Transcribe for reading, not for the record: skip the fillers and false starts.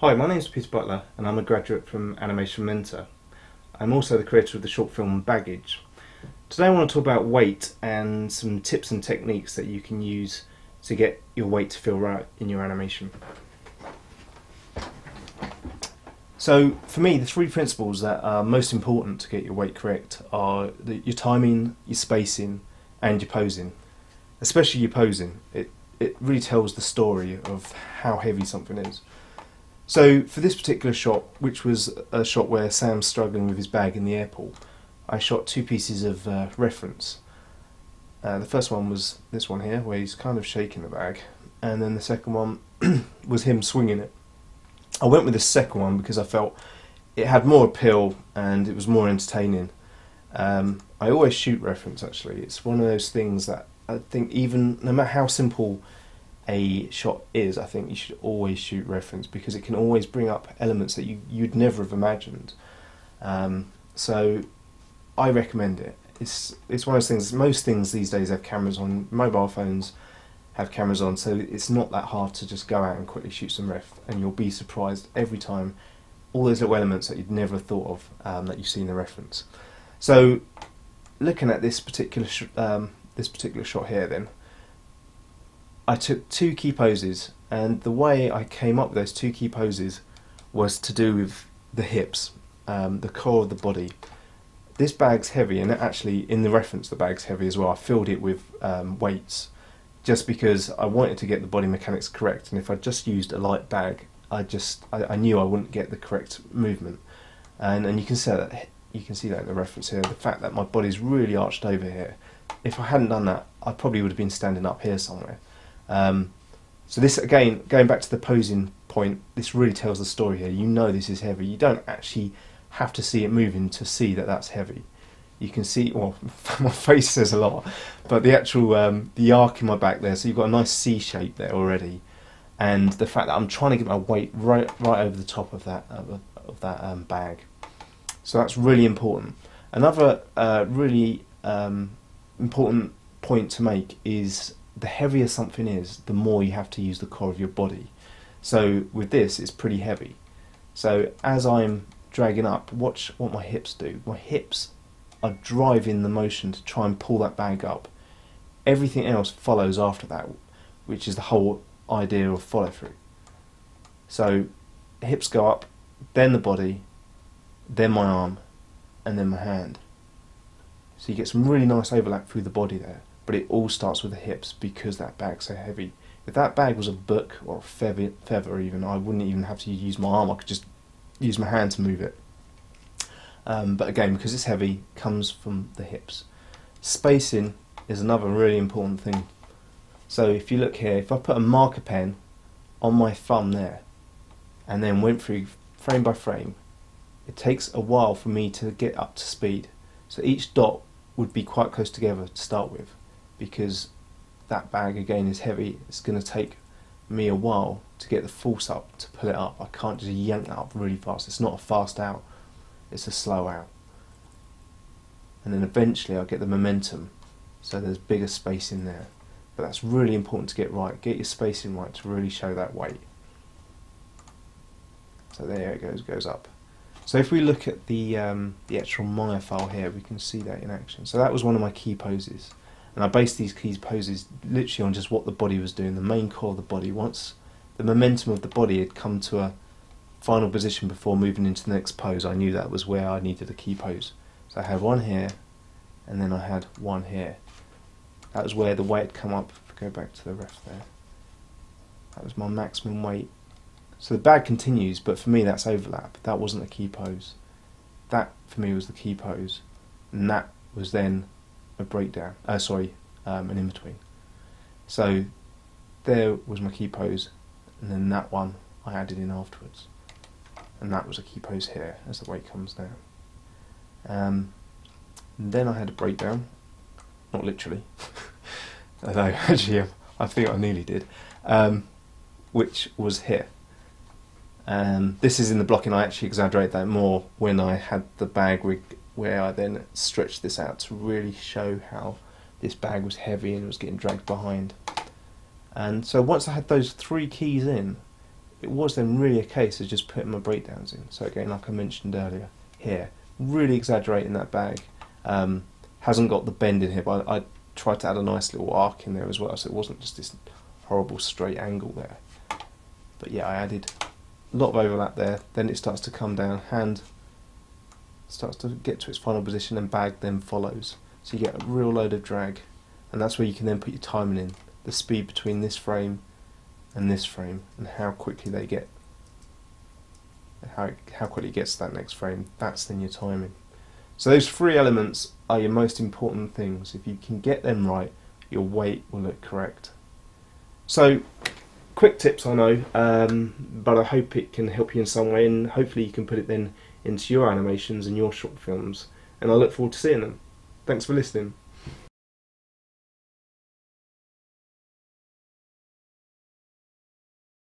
Hi, my name is Peter Butler and I'm a graduate from Animation Mentor. I'm also the creator of the short film Baggage. Today I want to talk about weight and some tips and techniques that you can use to get your weight to feel right in your animation. So for me, the three principles that are most important to get your weight correct are your timing, your spacing and your posing. Especially your posing. It really tells the story of how heavy something is. So for this particular shot, which was a shot where Sam's struggling with his bag in the airport, I shot two pieces of reference. The first one was this one here, where he's kind of shaking the bag, and then the second one was him swinging it. I went with the second one because I felt it had more appeal and it was more entertaining. I always shoot reference, actually. It's one of those things that I think, even no matter how simple a shot is, I think you should always shoot reference because it can always bring up elements that you'd never have imagined. So I recommend it. It's one of those things. Most things these days have cameras on. Mobile phones have cameras on, so it's not that hard to just go out and quickly shoot some ref, and you'll be surprised every time. All those little elements that you'd never have thought of that you see in the reference. So looking at this particular shot here, then. I took two key poses, and the way I came up with those two key poses was to do with the hips, the core of the body. This bag's heavy, and actually in the reference the bag's heavy as well. I filled it with weights just because I wanted to get the body mechanics correct, and if I just used a light bag I knew I wouldn't get the correct movement. And you can see that in the reference here, the fact that my body's really arched over here. If I hadn't done that, I probably would have been standing up here somewhere. So this, again, going back to the posing point, this really tells the story here. You know this is heavy. You don't actually have to see it moving to see that that's heavy. You can see, well, my face says a lot, but the actual, the arc in my back there, so you've got a nice C shape there already. And the fact that I'm trying to get my weight right over the top of that, bag. So that's really important. Another really important point to make is the heavier something is, the more you have to use the core of your body. So with this, it's pretty heavy. So as I'm dragging up, watch what my hips do. My hips are driving the motion to try and pull that bag up. Everything else follows after that, which is the whole idea of follow through. So hips go up, then the body, then my arm, and then my hand. So you get some really nice overlap through the body there. But it all starts with the hips because that bag's so heavy. If that bag was a book or a feather even, I wouldn't even have to use my arm, I could just use my hand to move it. But again, because it's heavy, comes from the hips. Spacing is another really important thing. So if you look here, if I put a marker pen on my thumb there and then went through frame by frame, it takes a while for me to get up to speed. So each dot would be quite close together to start with. Because that bag again is heavy, it's going to take me a while to get the force up to pull it up. I can't just yank that up really fast. It's not a fast out, it's a slow out. And then eventually I'll get the momentum, so there's bigger space in there. But that's really important to get right. Get your spacing right to really show that weight. So there it goes up. So if we look at the actual Maya file here, we can see that in action. So that was one of my key poses. And I based these key poses literally on just what the body was doing, the main core of the body. Once the momentum of the body had come to a final position before moving into the next pose, I knew that was where I needed a key pose. So I had one here, and then I had one here. That was where the weight had come up. If we go back to the ref there. That was my maximum weight. So the bag continues, but for me that's overlap. That wasn't a key pose. That, for me, was the key pose. And that was then a breakdown, an in-between. So there was my key pose, and then that one I added in afterwards, and that was a key pose here as the weight comes down. Then I had a breakdown, not literally, although actually I think I nearly did, which was here. This is in the blocking. I actually exaggerate that more when I had the bag wig, where I then stretched this out to really show how this bag was heavy and was getting dragged behind. And so once I had those three keys in, it was then really a case of just putting my breakdowns in. So again, like I mentioned earlier, here, really exaggerating that bag. Hasn't got the bend in here, but I tried to add a nice little arc in there as well, so it wasn't just this horrible straight angle there. But yeah, I added a lot of overlap there, then it starts to come down, hand starts to get to its final position, and bag then follows. So you get a real load of drag, and that's where you can then put your timing in, the speed between this frame, and how quickly they get, how quickly it gets to that next frame. That's then your timing. So those three elements are your most important things. If you can get them right, your weight will look correct. So quick tips, I know, but I hope it can help you in some way, and hopefully you can put it then into your animations and your short films, and I look forward to seeing them. Thanks for listening.